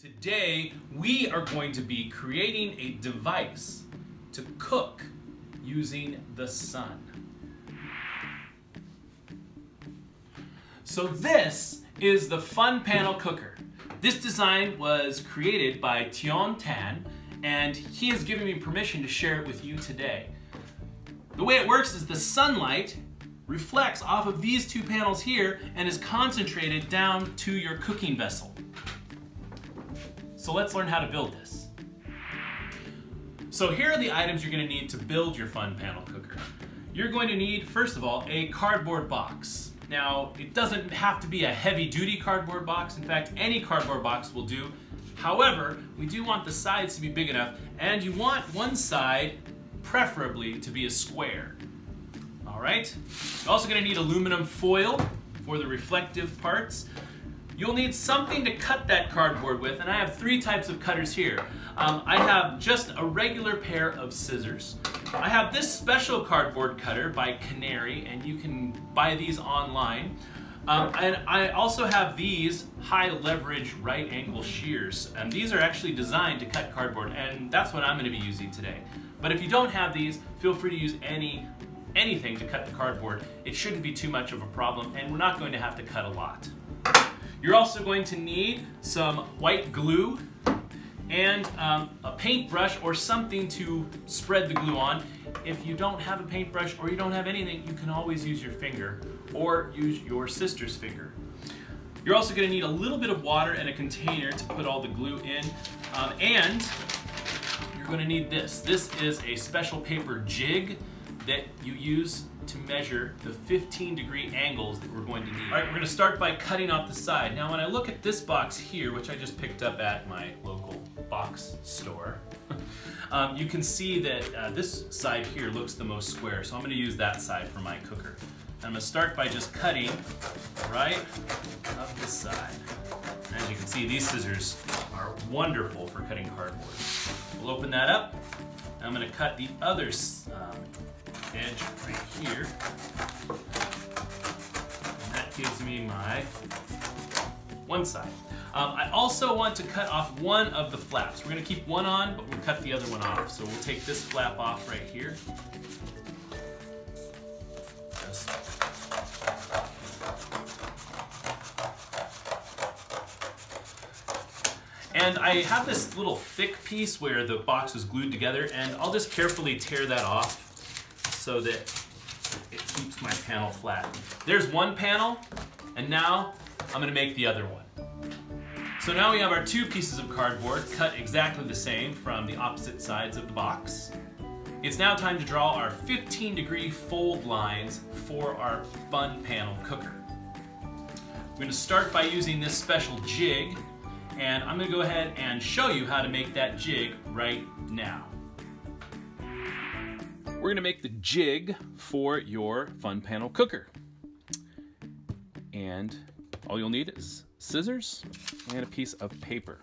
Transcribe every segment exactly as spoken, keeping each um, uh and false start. Today, we are going to be creating a device to cook using the sun. So this is the Fun Panel Cooker. This design was created by Teong Tan, and he has given me permission to share it with you today. The way it works is the sunlight reflects off of these two panels here and is concentrated down to your cooking vessel. So let's learn how to build this. So here are the items you're going to need to build your Fun Panel Cooker. You're going to need, first of all, a cardboard box. Now, it doesn't have to be a heavy-duty cardboard box. In fact, any cardboard box will do. However, we do want the sides to be big enough, and you want one side, preferably, to be a square. All right? You're also going to need aluminum foil for the reflective parts. You'll need something to cut that cardboard with, and I have three types of cutters here. Um, I have just a regular pair of scissors. I have this special cardboard cutter by Canary, and you can buy these online. Um, and I also have these high leverage right angle shears, and these are actually designed to cut cardboard, and that's what I'm going to be using today. But if you don't have these, feel free to use any anything to cut the cardboard. It shouldn't be too much of a problem, and we're not going to have to cut a lot. You're also going to need some white glue and um, a paintbrush or something to spread the glue on. If you don't have a paintbrush or you don't have anything, you can always use your finger or use your sister's finger. You're also going to need a little bit of water and a container to put all the glue in. Um, and you're going to need this. This is a special paper jig that you use to measure the fifteen degree angles that we're going to need. All right, we're going to start by cutting off the side. Now when I look at this box here, which I just picked up at my local box store, um, you can see that uh, this side here looks the most square, so I'm going to use that side for my cooker. And I'm going to start by just cutting right up this side. And as you can see, these scissors are wonderful for cutting cardboard. We'll open that up. I'm going to cut the other um, edge right here, and that gives me my one side. Um, I also want to cut off one of the flaps. We're going to keep one on, but we'll cut the other one off. So we'll take this flap off right here. Just And I have this little thick piece where the box was glued together, and I'll just carefully tear that off so that it keeps my panel flat. There's one panel, and now I'm gonna make the other one. So now we have our two pieces of cardboard cut exactly the same from the opposite sides of the box. It's now time to draw our fifteen degree fold lines for our Fun Panel Cooker. We're gonna start by using this special jig, and I'm gonna go ahead and show you how to make that jig right now. We're gonna make the jig for your Fun Panel Cooker. And all you'll need is scissors and a piece of paper.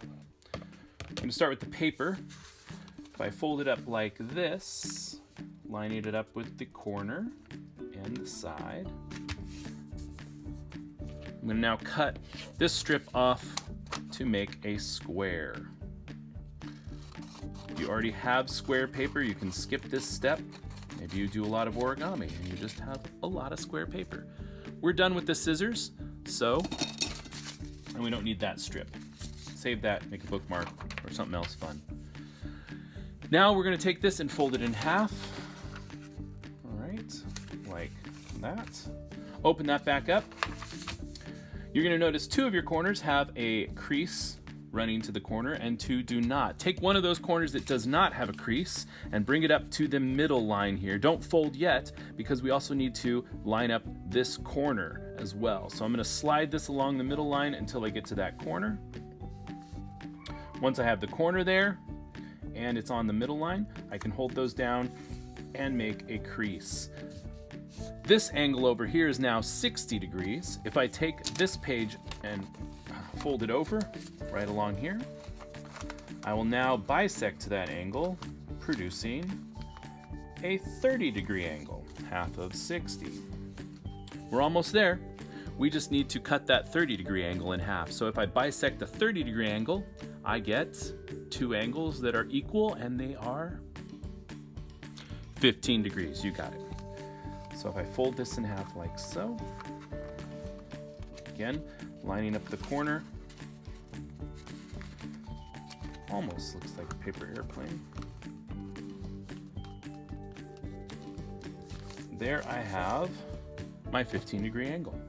I'm gonna start with the paper. If I fold it up like this, lining it up with the corner and the side. I'm gonna now cut this strip off to make a square. If you already have square paper, you can skip this step. Maybe you do a lot of origami and you just have a lot of square paper. We're done with the scissors, so, and we don't need that strip. Save that, make a bookmark or something else fun. Now we're gonna take this and fold it in half. All right, like that. Open that back up. You're gonna notice two of your corners have a crease running to the corner and two do not. Take one of those corners that does not have a crease and bring it up to the middle line here. Don't fold yet because we also need to line up this corner as well. So I'm gonna slide this along the middle line until I get to that corner. Once I have the corner there and it's on the middle line, I can hold those down and make a crease. This angle over here is now sixty degrees. If I take this page and fold it over right along here, I will now bisect that angle, producing a thirty degree angle, half of sixty. We're almost there. we just need to cut that thirty degree angle in half. So if I bisect the thirty degree angle, I get two angles that are equal, and they are fifteen degrees. You got it. So if I fold this in half like so, again, lining up the corner, almost looks like a paper airplane. There I have my fifteen degree angle.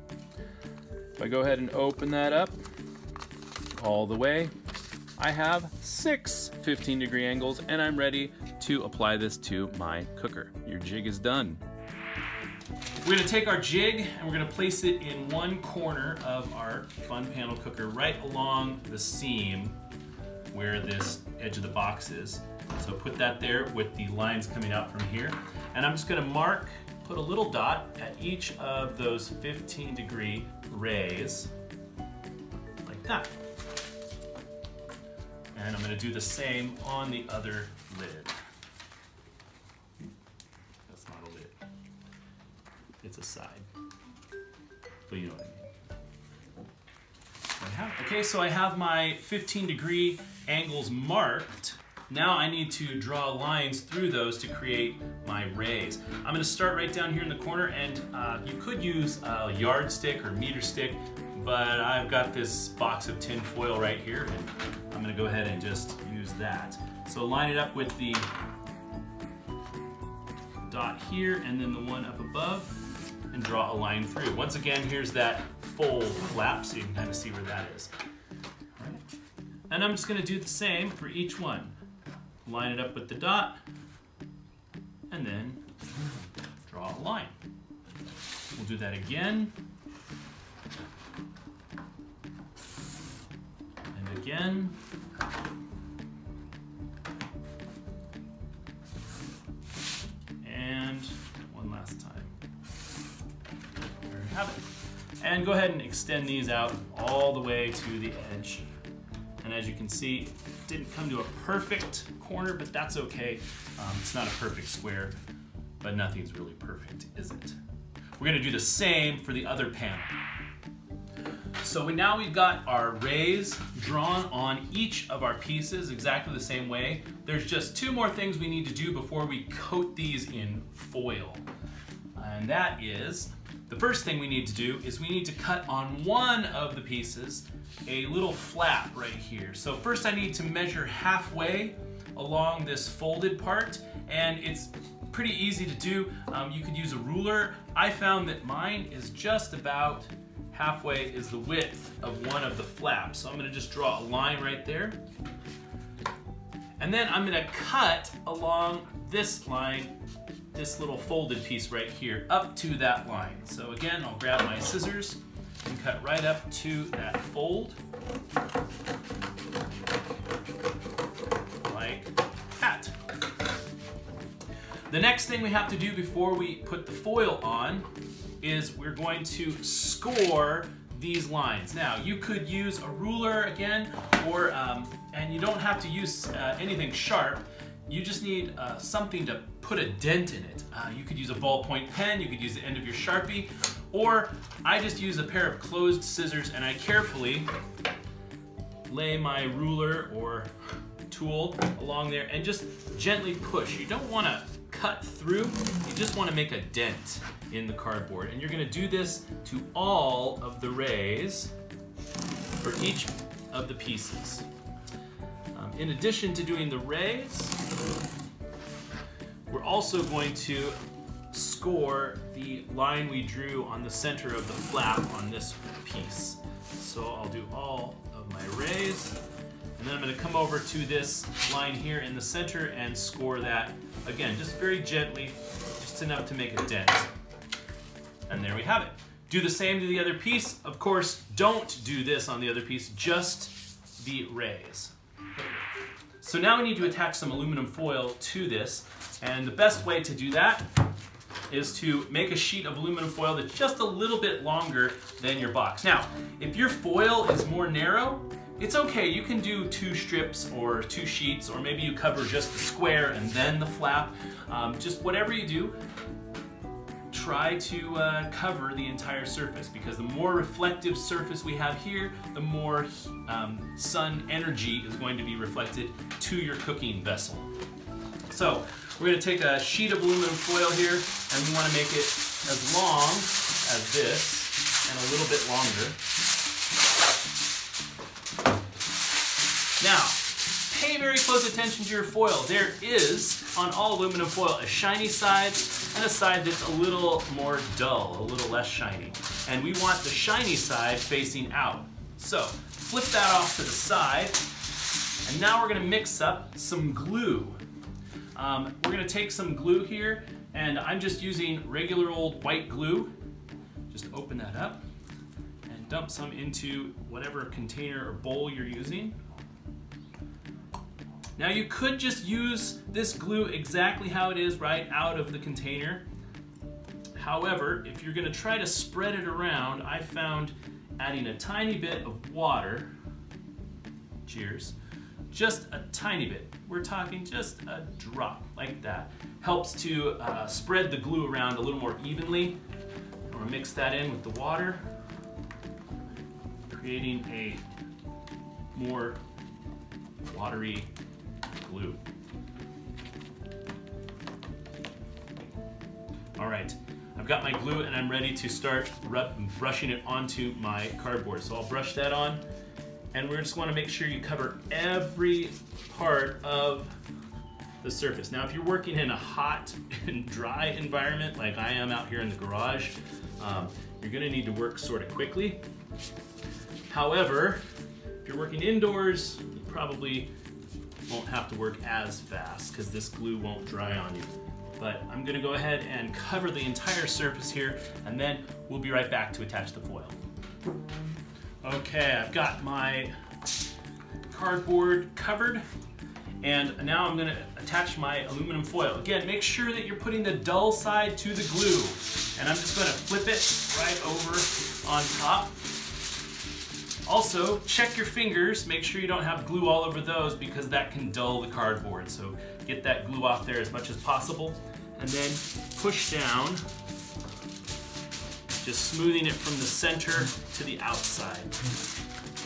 If I go ahead and open that up all the way, I have six fifteen degree angles, and I'm ready to apply this to my cooker. Your jig is done. We're gonna take our jig and we're gonna place it in one corner of our Fun Panel Cooker, right along the seam where this edge of the box is. So put that there with the lines coming out from here. And I'm just gonna mark, put a little dot at each of those fifteen degree rays, like that. And I'm gonna do the same on the other lid. That's not a lid. It's a side, but you know what I mean. Okay, so I have my fifteen degree angles marked. Now I need to draw lines through those to create my rays. I'm gonna start right down here in the corner, and uh, you could use a yardstick or meter stick, but I've got this box of tin foil right here, and I'm gonna go ahead and just use that. So line it up with the dot here and then the one up above, and draw a line through. Once again, here's that fold flap, so you can kind of see where that is. All right. And I'm just gonna do the same for each one. Line it up with the dot, and then draw a line. We'll do that again, and again. And go ahead and extend these out all the way to the edge. And as you can see, it didn't come to a perfect corner, but that's okay. Um, it's not a perfect square, but nothing's really perfect, is it? We're gonna do the same for the other panel. So we, now we've got our rays drawn on each of our pieces exactly the same way. There's just two more things we need to do before we coat these in foil. And that is, the first thing we need to do is we need to cut on one of the pieces a little flap right here. So first I need to measure halfway along this folded part, and it's pretty easy to do. Um, you could use a ruler. I found that mine is just about halfway is the width of one of the flaps. So I'm gonna just draw a line right there. And then I'm gonna cut along this line, this little folded piece right here, up to that line. So again, I'll grab my scissors and cut right up to that fold, like that. The next thing we have to do before we put the foil on is we're going to score these lines. Now, you could use a ruler again, or um, and you don't have to use uh, anything sharp. You just need uh, something to put a dent in it. Uh, you could use a ballpoint pen, you could use the end of your Sharpie, or I just use a pair of closed scissors and I carefully lay my ruler or tool along there and just gently push. You don't wanna cut through, you just wanna make a dent in the cardboard. And you're gonna do this to all of the rays for each of the pieces. In addition to doing the rays, we're also going to score the line we drew on the center of the flap on this piece. So I'll do all of my rays, and then I'm gonna come over to this line here in the center and score that, again, just very gently, just enough to make a dent. And there we have it. Do the same to the other piece. Of course, don't do this on the other piece, just the rays. So now we need to attach some aluminum foil to this, and the best way to do that is to make a sheet of aluminum foil that's just a little bit longer than your box. Now, if your foil is more narrow, it's okay. You can do two strips or two sheets, or maybe you cover just the square and then the flap. Um, just whatever you do, try to uh, cover the entire surface, because the more reflective surface we have here, the more um, sun energy is going to be reflected to your cooking vessel. So we're going to take a sheet of aluminum foil here, and we want to make it as long as this and a little bit longer. Now, pay very close attention to your foil. There is, on all aluminum foil, a shiny side and a side that's a little more dull, a little less shiny. And we want the shiny side facing out. So flip that off to the side, and now we're going to mix up some glue. Um, we're going to take some glue here, and I'm just using regular old white glue. Just open that up and dump some into whatever container or bowl you're using. Now you could just use this glue exactly how it is, right out of the container. However, if you're going to try to spread it around, I found adding a tiny bit of water, cheers, just a tiny bit, we're talking just a drop like that, helps to uh, spread the glue around a little more evenly. I'm going to mix that in with the water, creating a more watery glue. All right, I've got my glue and I'm ready to start brushing it onto my cardboard. So I'll brush that on, and we just want to make sure you cover every part of the surface. Now, if you're working in a hot and dry environment like I am out here in the garage, um, you're going to need to work sort of quickly. However, if you're working indoors, you probably won't have to work as fast because this glue won't dry on you. But I'm going to go ahead and cover the entire surface here, and then we'll be right back to attach the foil. Okay, I've got my cardboard covered, and now I'm going to attach my aluminum foil. Again, make sure that you're putting the dull side to the glue, and I'm just going to flip it right over on top. Also, check your fingers. Make sure you don't have glue all over those, because that can dull the cardboard. So get that glue off there as much as possible, and then push down, just smoothing it from the center to the outside.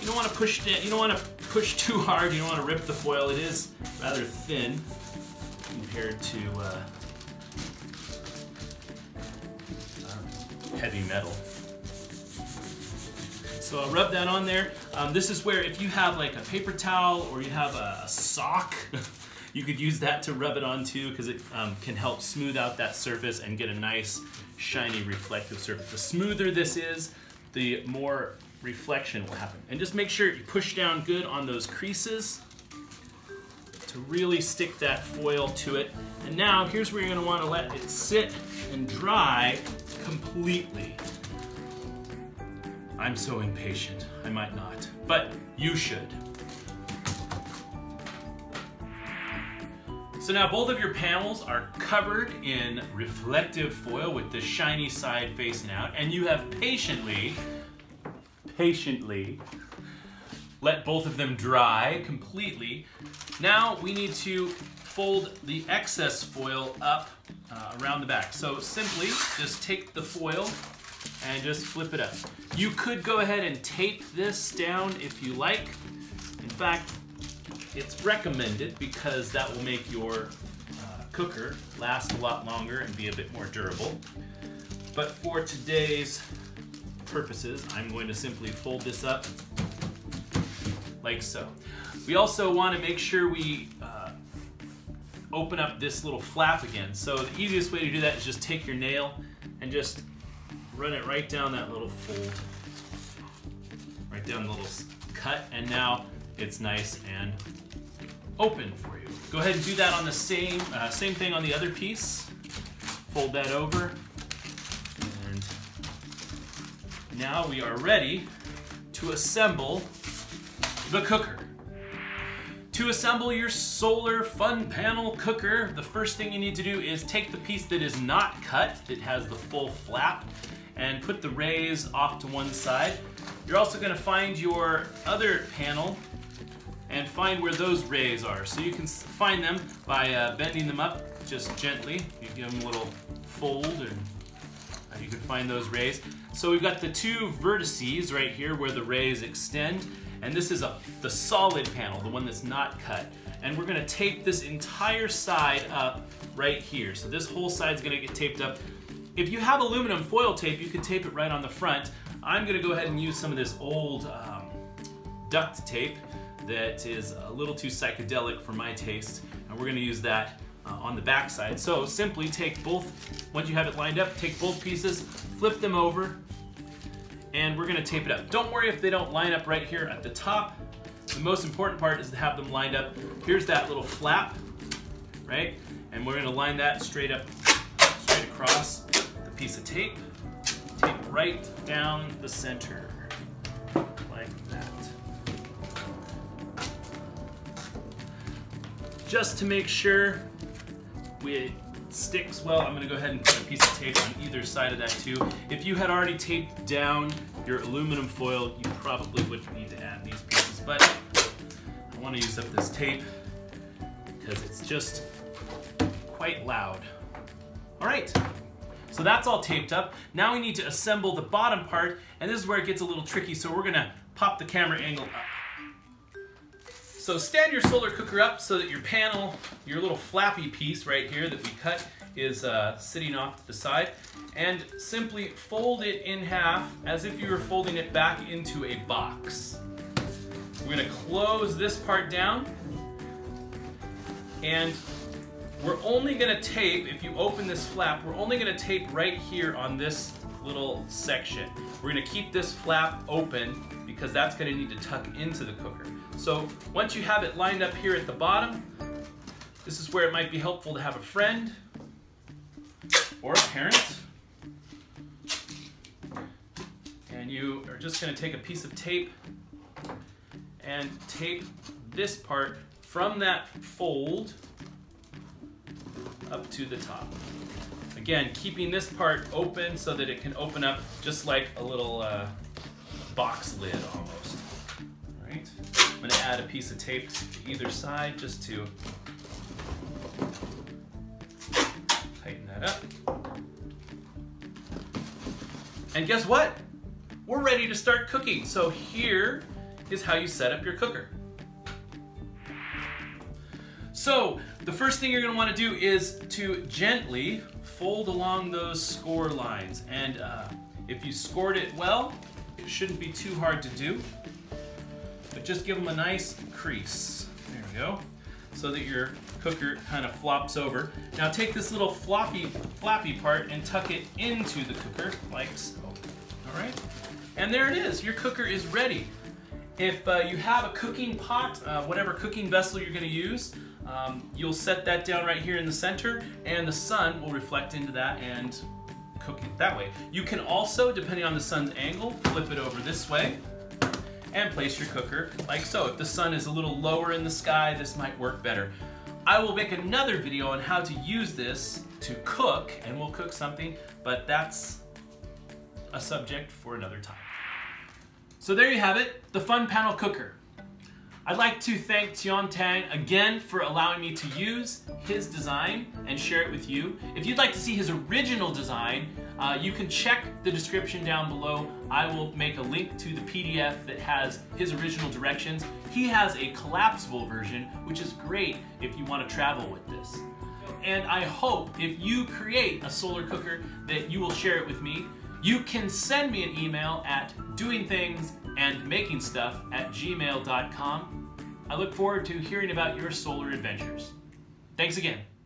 You don't want to push down, you don't want to push too hard. You don't want to rip the foil. It is rather thin compared to uh, uh, heavy metal. So I'll rub that on there. Um, this is where if you have like a paper towel or you have a sock, you could use that to rub it on too, because it um, can help smooth out that surface and get a nice shiny reflective surface. The smoother this is, the more reflection will happen. And just make sure you push down good on those creases to really stick that foil to it. And now here's where you're gonna wanna let it sit and dry completely. I'm so impatient, I might not, but you should. So now both of your panels are covered in reflective foil with the shiny side facing out, and you have patiently, patiently let both of them dry completely. Now we need to fold the excess foil up uh, around the back. So simply just take the foil and just flip it up. You could go ahead and tape this down if you like. In fact, it's recommended, because that will make your uh, cooker last a lot longer and be a bit more durable. But for today's purposes, I'm going to simply fold this up like so. We also want to make sure we uh, open up this little flap again. So the easiest way to do that is just take your nail and just run it right down that little fold, right down the little cut, and now it's nice and open for you. Go ahead and do that on the same, uh, same thing on the other piece. Fold that over, and now we are ready to assemble the cooker. To assemble your solar fun panel cooker, the first thing you need to do is take the piece that is not cut, that has the full flap, and put the rays off to one side. You're also going to find your other panel and find where those rays are. So you can find them by uh, bending them up just gently. You give them a little fold and You can find those rays. So we've got the two vertices right here where the rays extend, and this is a, the solid panel, the one that's not cut. And we're gonna tape this entire side up right here. So this whole side's gonna get taped up. If you have aluminum foil tape, you can tape it right on the front. I'm gonna go ahead and use some of this old um, duct tape that is a little too psychedelic for my taste, and we're gonna use that uh, on the back side. So simply take both, once you have it lined up, take both pieces, flip them over, and we're gonna tape it up. Don't worry if they don't line up right here at the top. The most important part is to have them lined up. Here's that little flap, right? And we're gonna line that straight up, straight across the piece of tape. Tape right down the center, like that. Just to make sure it sticks well, I'm gonna go ahead and put a piece of tape on either side of that too. If you had already taped down your aluminum foil, you probably wouldn't need to add these pieces, but I wanna use up this tape because it's just quite loud. All right. So that's all taped up. Now we need to assemble the bottom part, and this is where it gets a little tricky, so we're gonna pop the camera angle up. So stand your solar cooker up so that your panel, your little flappy piece right here that we cut is uh, sitting off to the side, and simply fold it in half as if you were folding it back into a box. We're gonna close this part down, and we're only gonna tape, if you open this flap, we're only gonna tape right here on this little section. We're gonna keep this flap open because that's gonna need to tuck into the cooker. So once you have it lined up here at the bottom, this is where it might be helpful to have a friend or a parent. And you are just gonna take a piece of tape and tape this part from that fold up to the top. Again, keeping this part open so that it can open up just like a little uh, box lid almost. All right. I'm gonna add a piece of tape to either side just to tighten that up. And guess what? We're ready to start cooking. So here is how you set up your cooker. So the first thing you're going to want to do is to gently fold along those score lines, and uh, if you scored it well, it shouldn't be too hard to do, but just give them a nice crease. There we go, so that your cooker kind of flops over. Now take this little floppy, flappy part and tuck it into the cooker like so. All right, and there it is. Your cooker is ready. If uh, you have a cooking pot, uh, whatever cooking vessel you're going to use, Um, you'll set that down right here in the center, and the sun will reflect into that and cook it that way. You can also, depending on the sun's angle, flip it over this way and place your cooker like so. If the sun is a little lower in the sky, this might work better. I will make another video on how to use this to cook, and we'll cook something, but that's a subject for another time. So there you have it, the Fun Panel Cooker. I'd like to thank Teong Tan again for allowing me to use his design and share it with you. If you'd like to see his original design, uh, you can check the description down below. I will make a link to the P D F that has his original directions. He has a collapsible version, which is great if you want to travel with this. And I hope if you create a solar cooker that you will share it with me. You can send me an email at doing things and making stuff at gmail dot com. I look forward to hearing about your solar adventures. Thanks again.